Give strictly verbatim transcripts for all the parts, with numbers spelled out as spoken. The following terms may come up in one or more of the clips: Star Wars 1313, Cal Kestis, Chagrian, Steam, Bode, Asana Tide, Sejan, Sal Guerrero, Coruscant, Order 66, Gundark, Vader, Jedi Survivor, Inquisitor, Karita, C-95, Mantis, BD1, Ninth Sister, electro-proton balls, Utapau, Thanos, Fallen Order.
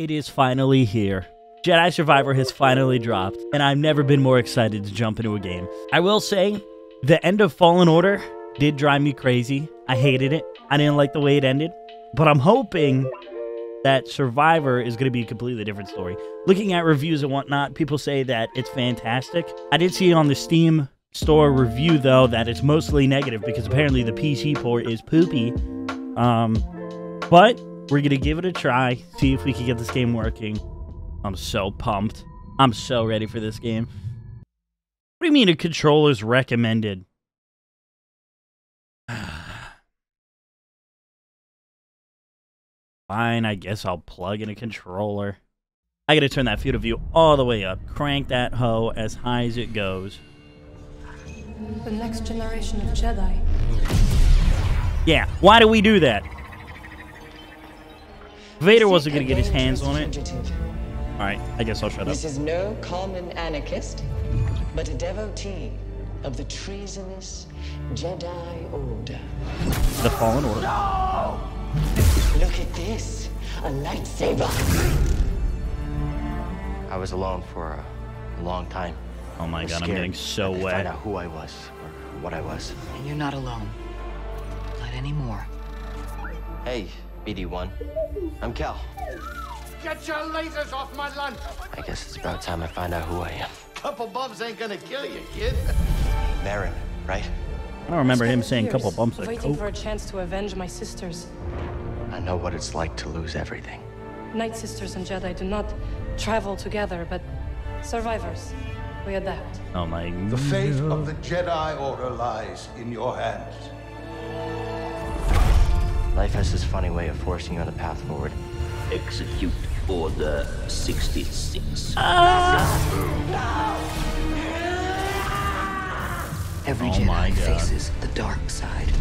It is finally here. Jedi Survivor has finally dropped, and I've never been more excited to jump into a game. I will say, the end of Fallen Order did drive me crazy. I hated it. I didn't like the way it ended. But I'm hoping that Survivor is going to be a completely different story. Looking at reviews and whatnot, people say that it's fantastic. I did see on the Steam store review, though, that it's mostly negative because apparently the P C port is poopy. Um, but we're going to give it a try, see if we can get this game working. I'm so pumped. I'm so ready for this game. What do you mean a controller's recommended? Fine, I guess I'll plug in a controller. I gotta turn that field of view all the way up. Crank that hoe as high as it goes. The next generation of Jedi. Yeah, why do we do that? Vader wasn't gonna get his hands on it. Alright, I guess I'll shut up. This is no common anarchist, but a devotee of the treasonous Jedi Order. The Fallen Order. No! Look at this, a lightsaber. I was alone for a, a long time. Oh my god, I'm getting so wet. I find out who I was, or what I was. And you're not alone. Not anymore. Hey, B D one. I'm Cal. Get your lasers off my lunch. I guess it's about time I find out who I am. Couple bumps ain't gonna kill you, kid. Baron, right? I don't remember him saying couple bumps. I'm waiting for a chance to avenge my sisters. I know what it's like to lose everything. Night Sisters and Jedi do not travel together, but survivors, we adapt. Oh my god. The fate of the Jedi Order lies in your hands. Life has this funny way of forcing you on the path forward. Execute Order sixty-six. Ah! No! Every oh Jedi faces the dark side.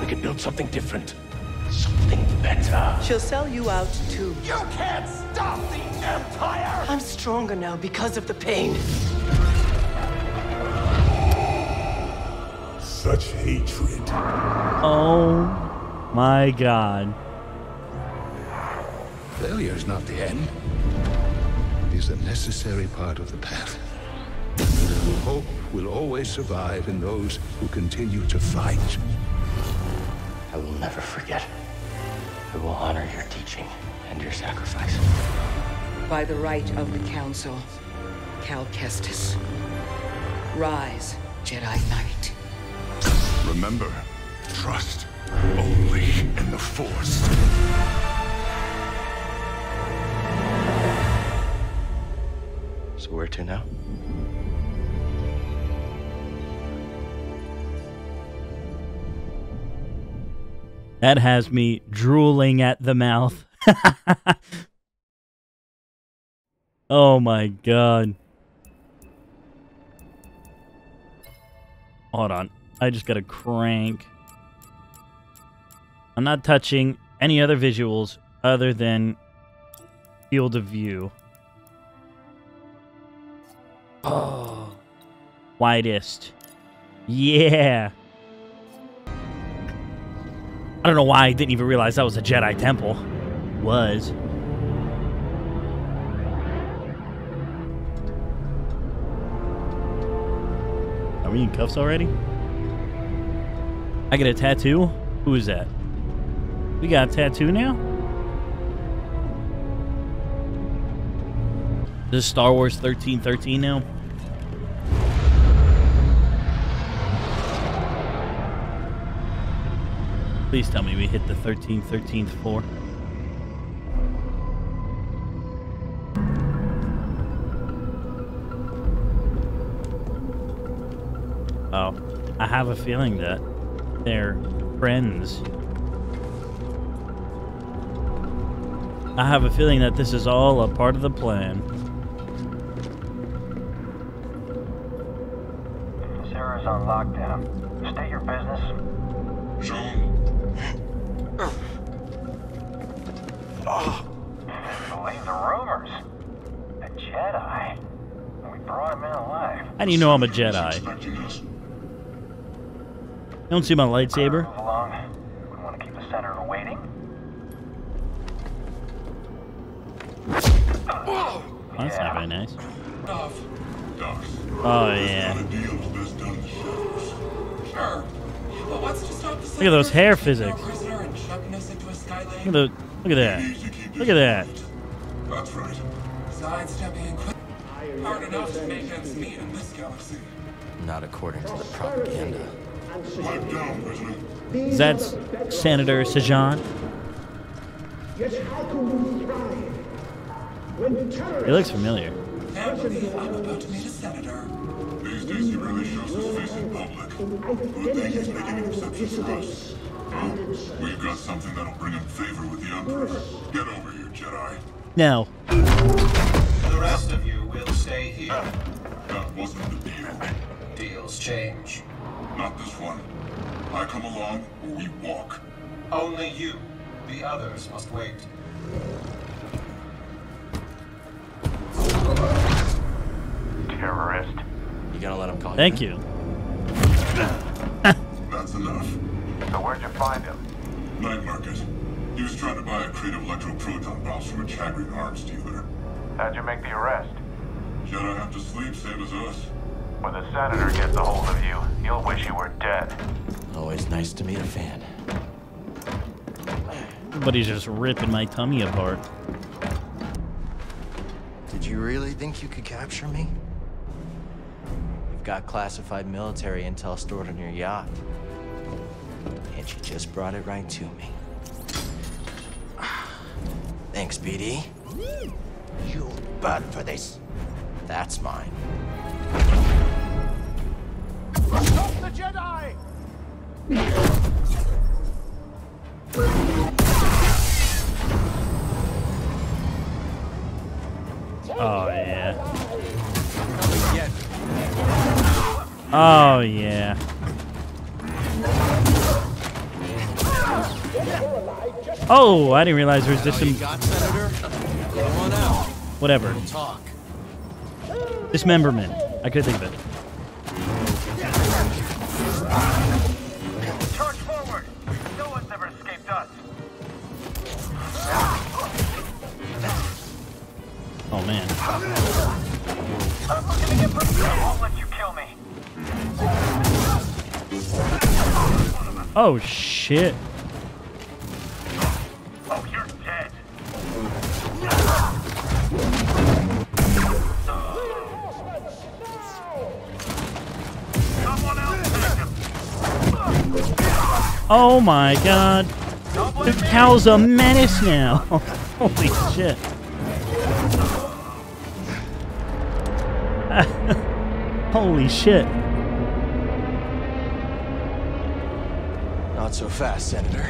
We could build something different. Something better. She'll sell you out too. You can't stop the Empire! I'm stronger now because of the pain. Such hatred. Oh my god. Failure is not the end. It is a necessary part of the path. Hope will always survive in those who continue to fight. I will never forget. I will honor your teaching and your sacrifice. By the right of the Council, Cal Kestis. Rise, Jedi Knight. Remember, trust only in the Force. So where to now? That has me drooling at the mouth. Oh my god. Hold on. I just gotta crank. I'm not touching any other visuals other than field of view. Oh. Widest. Yeah. I don't know why I didn't even realize that was a Jedi temple. Was. Are we in cuffs already? I get a tattoo? Who is that? We got a tattoo now? This is Star Wars thirteen thirteen now? Please tell me we hit the thirteen thirteenth floor. Oh, I have a feeling that they're friends. I have a feeling that this is all a part of the plan. Sarah's on lockdown. State your business. John. Oh. Believe the rumors. A Jedi. We brought him in alive. How do you know I'm a Jedi? I don't see my lightsaber. We want to keep the Senator waiting. Whoa! Oh, that's not very nice. Oh, yeah. Look at those hair physics. Look at, the, look at that. Look at that. That's right. Sidestepping and quick. Hard enough to make ends meet in this galaxy. Not according to the propaganda. Is that Senator Sejan? It looks familiar. I'm about to meet a senator. These days he really shows his face in public. Good thing he's making an exception for us. Oh, we've got something that'll bring him favor with the Emperor. Get over here, Jedi. Now. The rest of you will stay here. That wasn't the deal. Deals change. Not this one. I come along, or we walk. Only you. The others must wait. Terrorist. You gotta let him call you. Thank you. That's enough. So where'd you find him? Night market. He was trying to buy a crate of electro-proton balls from a Chagrian arms dealer. How'd you make the arrest? Jedi have to sleep, same as us. When the senator gets a hold of you, you'll wish you were dead. Always nice to meet a fan. But he's just ripping my tummy apart. Did you really think you could capture me? You've got classified military intel stored on your yacht. And you just brought it right to me. Thanks, B D. You bud for this. That's mine. Stop the Jedi! Oh, yeah. Oh, yeah. Oh, I didn't realize there was just some... Whatever. Dismemberment. I could think of it. Charge forward! No one's ever escaped us. Oh man. I'm looking to get pretty good. Won't let you kill me. Oh shit. Oh, you're dead. Oh my god. The cow's a menace now. Holy shit. Holy shit. Not so fast, Senator.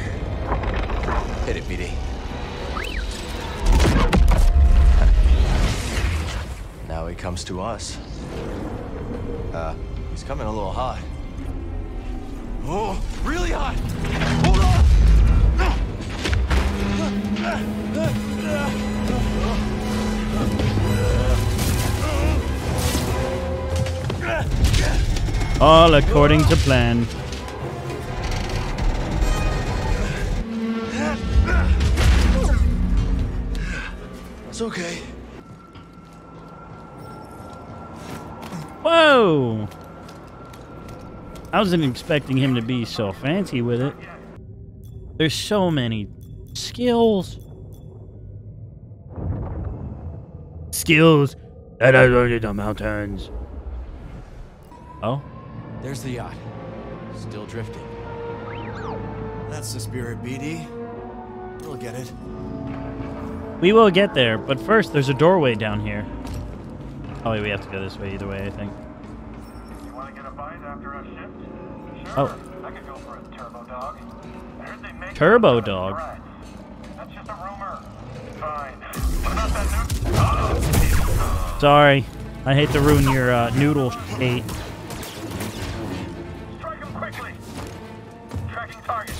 Hit it, B D. Now he comes to us. Uh, he's coming a little hot. Oh, really hot! Hold on! All according to plan. It's okay. Whoa! I wasn't expecting him to be so fancy with it. There's so many skills. Skills that I learned in the mountains. Oh? There's the yacht. Still drifting. That's the spirit, B D. We'll get it. We will get there, but first there's a doorway down here. Oh, wait, we have to go this way either way, I think. Oh. I could go for a turbo dog. I heard they make turbo dog. That's just a rumor. Fine. What about that noodle? Oh. Sorry. I hate to ruin your uh, noodle hate. Strike him quickly. Tracking target.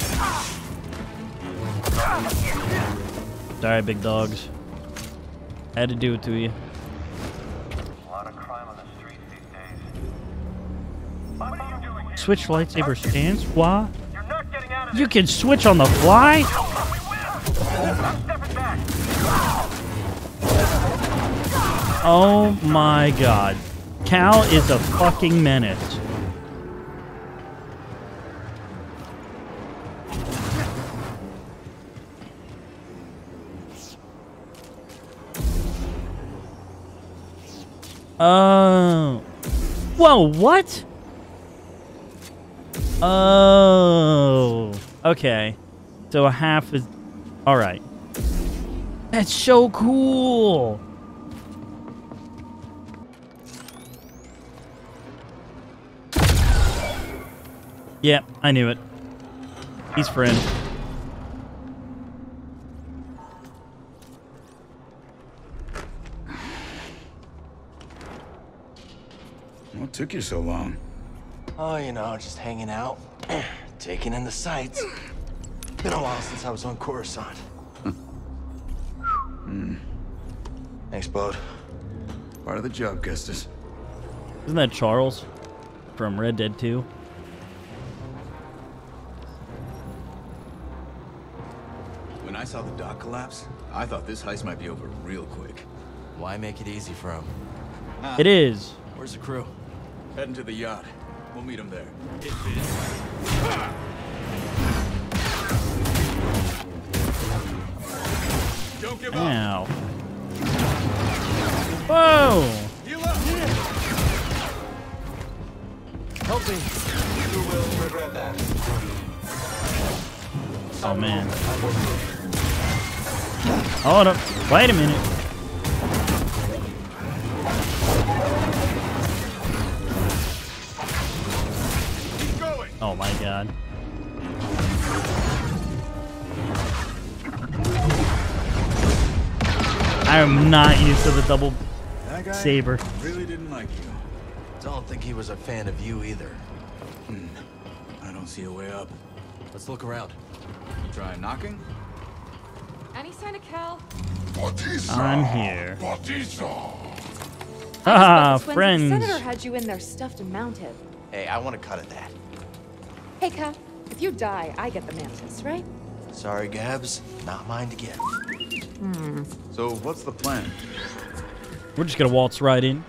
Sorry, big dogs. I had to do it to you. Switch lightsaber stance? Why? You can switch on the fly? Oh my god. Cal is a fucking menace. Oh. Whoa, what? Oh. Okay. So a half is... Alright. That's so cool! Yeah, I knew it. He's friend. What took you so long? Oh, you know, just hanging out, taking in the sights. Been a while since I was on Coruscant. Hmm. Thanks, Bode. Part of the job, Kestis. Isn't that Charles from Red Dead two? When I saw the dock collapse, I thought this heist might be over real quick. Why make it easy for him? Ah, it is. Where's the crew? Heading to the yacht. We'll meet him there. It is. Don't give Ow. Up. Whoa! You left here. Help me. You will regret that. Oh man. Hold up. Wait a minute. Keep going. Oh my god. I am not used to the double that guy saber. Really didn't like you. Don't think he was a fan of you either. Hmm. I don't see a way up. Let's look around. You try knocking? Any sign of Cal? I'm here. Ah, friends. The senator had you in their stuffed mounted. Hey, I want a cut of that. Hey, Cal. If you die, I get the Mantis, right? Sorry, Gabs. Not mine to get. Hmm. So, what's the plan? We're just gonna waltz right in.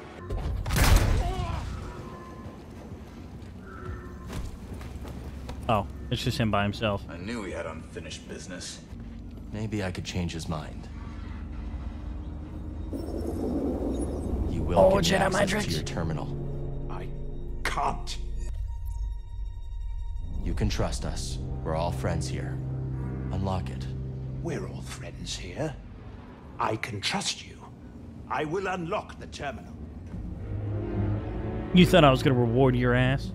Oh, it's just him by himself. I knew he had unfinished business. Maybe I could change his mind. You will oh, get access to your terminal. I can't. You can trust us. We're all friends here. Unlock it. We're all friends here. I can trust you. I will unlock the terminal. You thought I was going to reward your ass?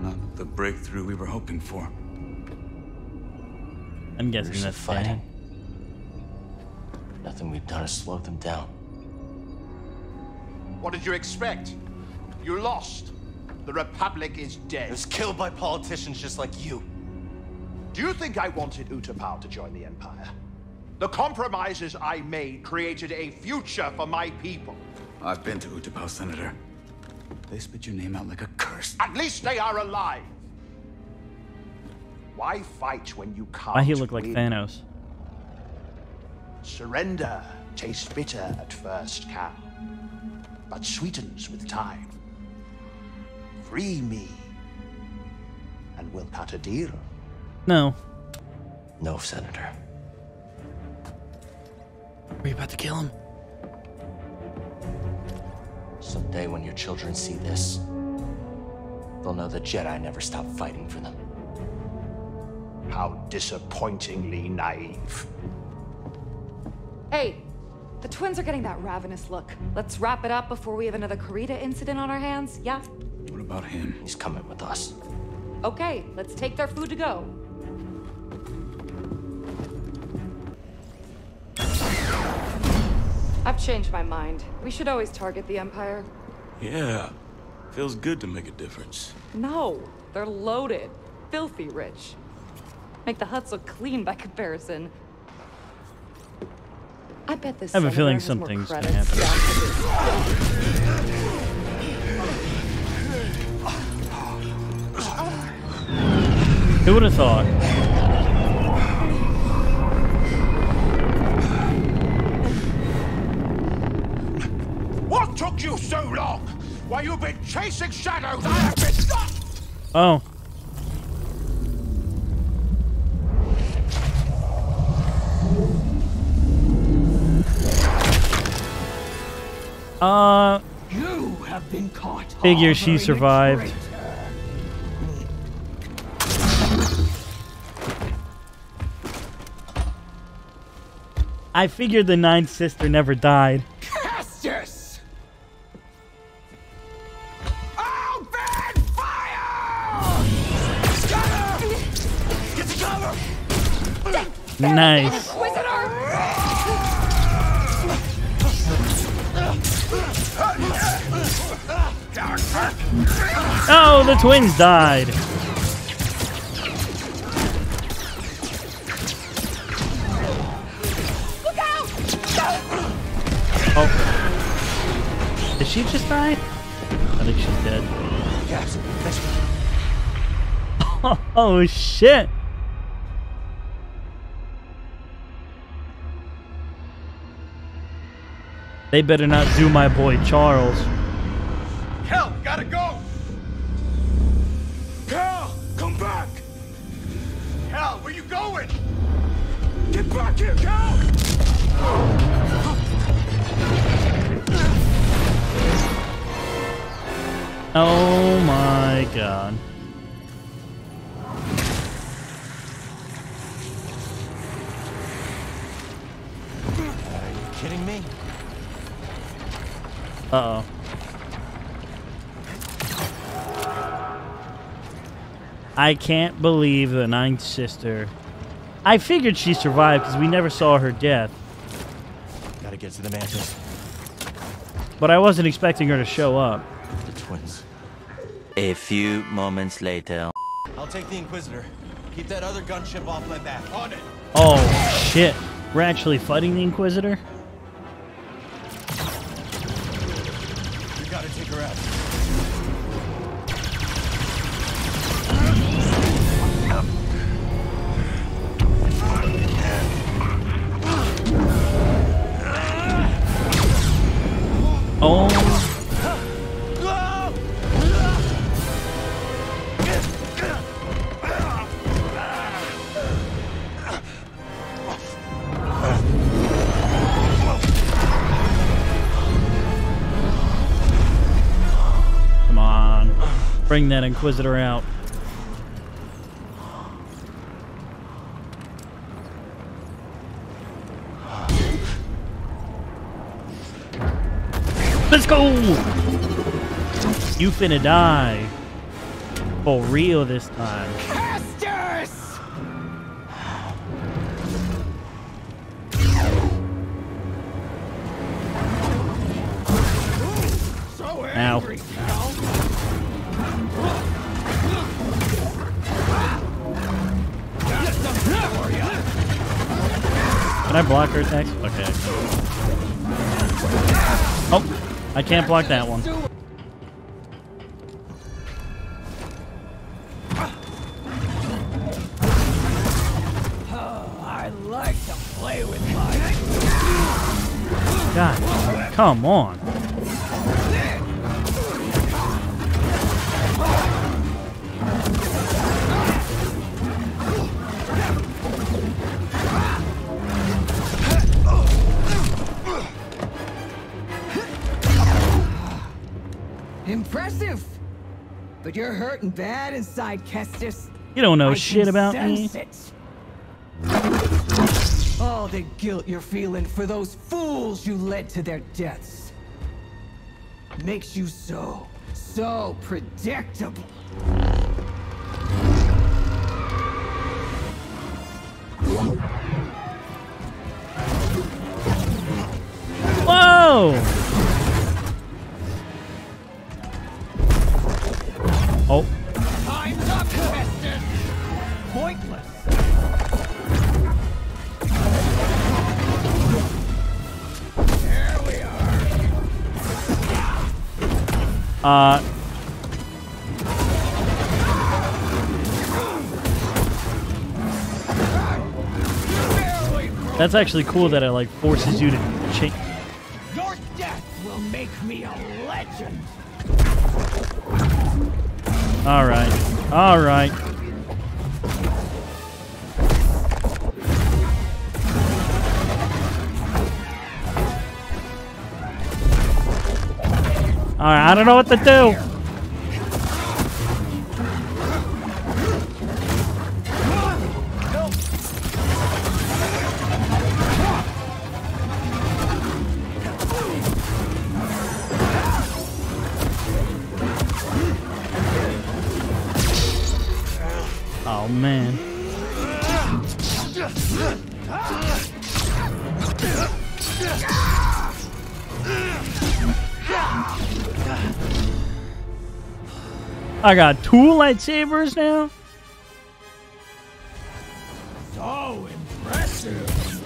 Not the breakthrough we were hoping for. I'm guessing There's that's fighting. Bad. Nothing we've done has slowed them down. What did you expect? You lost. The Republic is dead. It was killed by politicians just like you. Do you think I wanted Utapau to join the Empire? The compromises I made created a future for my people. I've been to Utapau, Senator. They spit your name out like a curse. At least they are alive. Why fight when you can't? Why he look like win? Thanos? Surrender tastes bitter at first, Cal, but sweetens with time. Free me, and we'll cut a deal. No. No, Senator. Are you about to kill him? Someday when your children see this, they'll know the Jedi never stopped fighting for them. How disappointingly naive. Hey, the twins are getting that ravenous look. Let's wrap it up before we have another Karita incident on our hands, yeah? What about him? He's coming with us. Okay, let's take their food to go. I've changed my mind. We should always target the Empire. Yeah. Feels good to make a difference. No. They're loaded. Filthy rich. Make the huts look clean by comparison. I bet this I have a feeling something's gonna happen. Who would have thought? You've been chasing shadows. I have been not. Oh. Uh. You have been caught. Figure she survived. I figured the Ninth Sister never died. Kestis! Open fire! Cover! Get to cover! Nice. Oh, the twins died. Oh. Did she just die? I think she's dead. Yes. Oh, oh shit. They better not do my boy Charles. Cal, gotta go. Cal, come back. Cal, where you going? Get back here, Cal. Oh. Oh my god. Are you kidding me? Uh-oh. I can't believe the Ninth Sister. I figured she survived because we never saw her death. Gotta get to the Mantis. But I wasn't expecting her to show up. The twins. A few moments later. I'll take the Inquisitor. Keep that other gunship off my back. On it. Oh shit. We're actually fighting the Inquisitor? We gotta take her out. Oh. Come on. Bring that Inquisitor out. Let's go! You finna die. For real this time. Kestis! So angry, Cal. Can I block her attacks? Okay. Oh! I can't block that one. Oh, I like to play with mine. God, come on. Impressive, but you're hurting bad inside, Kestis. You don't know I shit about me. It. All the guilt you're feeling for those fools you led to their deaths makes you so, so predictable. Whoa! Oh. Time's up, Kestis! Pointless. There we are. Uh. That's actually cool that it like forces you to change. Your death will make me a legend. All right. All right. All right, I don't know what to do. Oh, man. I got two lightsabers now? So impressive.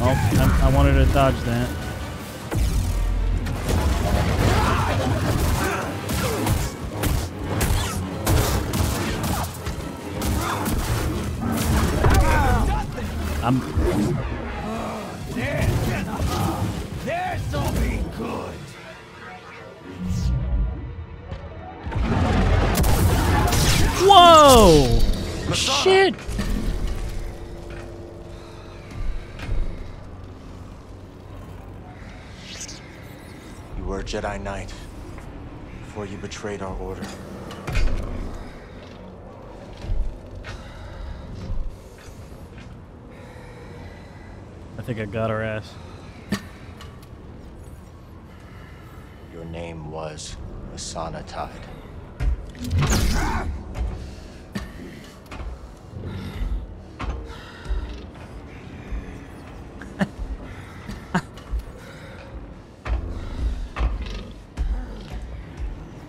Oh, I, I wanted to dodge that. I'm... Oh, there's, there's something good. Whoa! Asana. Shit! You were a Jedi Knight before you betrayed our order. I think I got her ass. Your name was Asana Tide.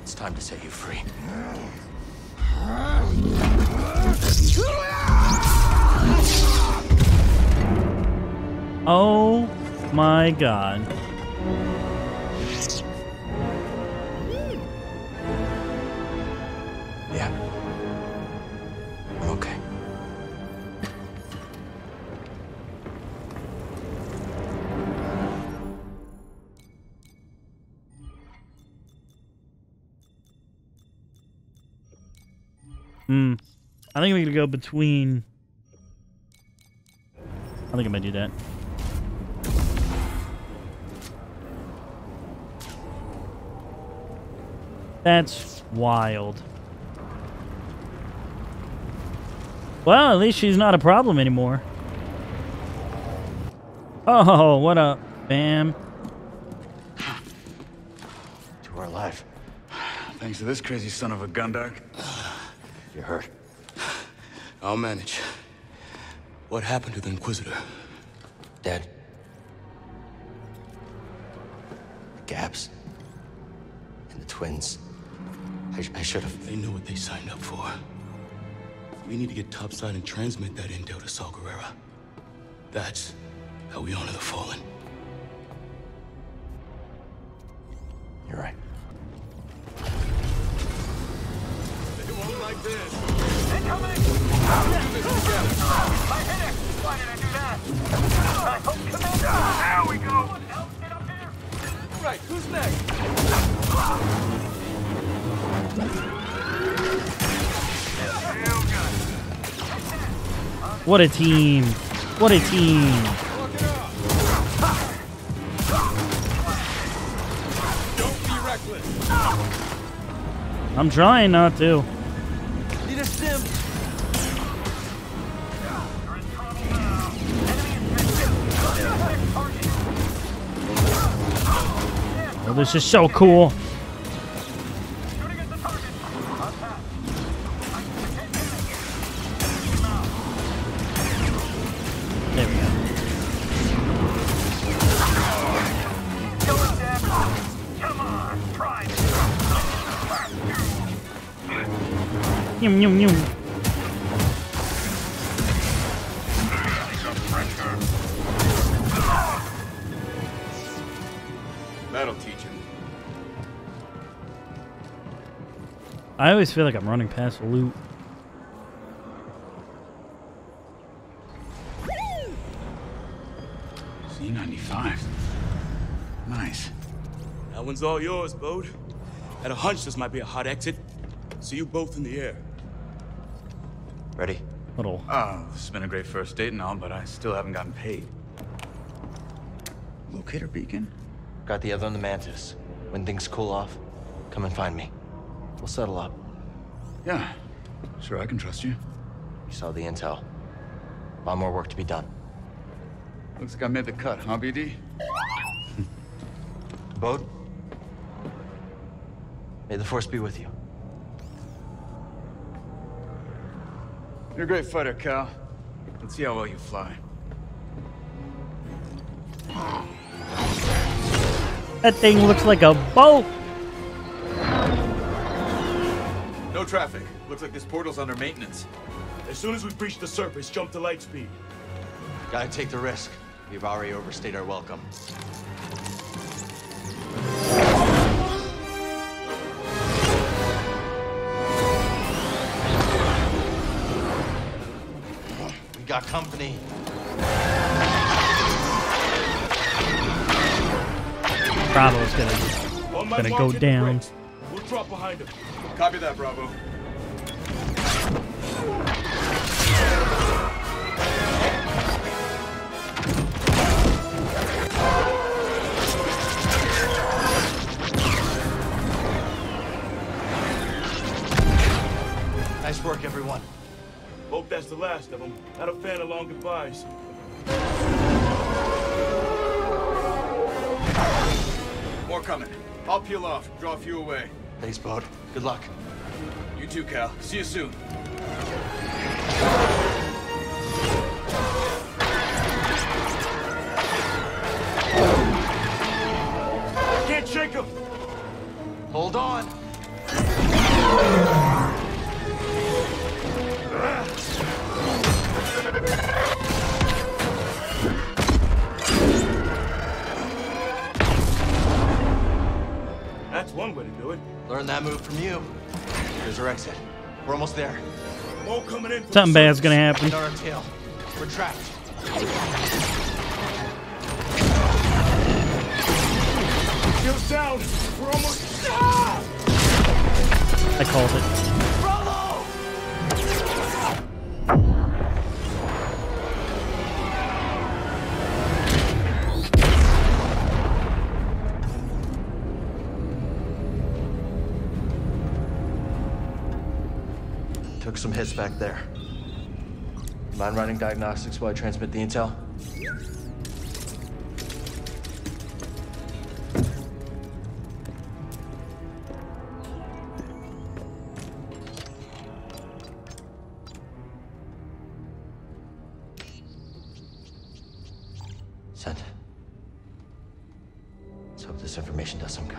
It's time to set you free. Oh my God. Yeah. I'm okay. Hmm. I think we could go between. I think I'm gonna do that. That's wild. Well, at least she's not a problem anymore. Oh, what up, fam? You are alive. Thanks to this crazy son of a Gundark. You're hurt. I'll manage. What happened to the Inquisitor? Dead. The gaps. And the twins. I, I should have. They know what they signed up for. We need to get topside and transmit that intel to Sal Guerrero. That's how we honor the Fallen. You're right. They won't like this. Incoming! I'll do this together. I hit it! Why did I do that? I hope Commander! There we go! What else did I hear? All right, who's next? What a team. What a team. Don't be reckless. I'm trying not to. Need a stim. Oh, this is so cool. Yum, yum, yum. That'll teach him. I always feel like I'm running past loot. C ninety-five. Nice. That one's all yours, Bode. At a hunch, this might be a hot exit. See you both in the air. Ready? Little. Oh, this has been a great first date and all, but I still haven't gotten paid. Locator beacon? Got the other on the Mantis. When things cool off, come and find me. We'll settle up. Yeah. Sure, I can trust you. You saw the intel. A lot more work to be done. Looks like I made the cut, huh, B D? Bode? May the Force be with you. You're a great fighter, Cal. Let's see how well you fly. That thing looks like a boat! No traffic. Looks like this portal's under maintenance. As soon as we breach the surface, jump to light speed. Gotta take the risk. We've already overstayed our welcome. We got company. Bravo's gonna, gonna go down. We'll drop behind him. Copy that, Bravo. Nice work, everyone. Hope that's the last of them. Not a fan of long goodbyes. More coming. I'll peel off, draw a few away. Thanks, Bode. Good luck. You too, Cal. See you soon. I can't shake him. Hold on. That's one way to do it. Learn that move from you. Here's our exit. We're almost there. More coming in. Something bad's gonna happen. We're on our tail. We're trapped. Yo, sound. We're almost. Ah! I called it. Took some hits back there. Mind running diagnostics while I transmit the intel? Send. Let's hope this information does some good.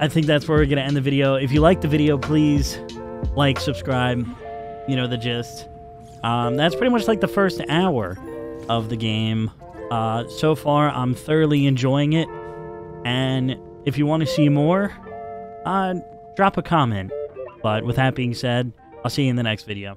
I think that's where we're going to end the video. If you like the video, please like, subscribe, you know the gist. Um, that's pretty much like the first hour of the game. Uh, so far, I'm thoroughly enjoying it. And if you want to see more, uh, drop a comment. But with that being said, I'll see you in the next video.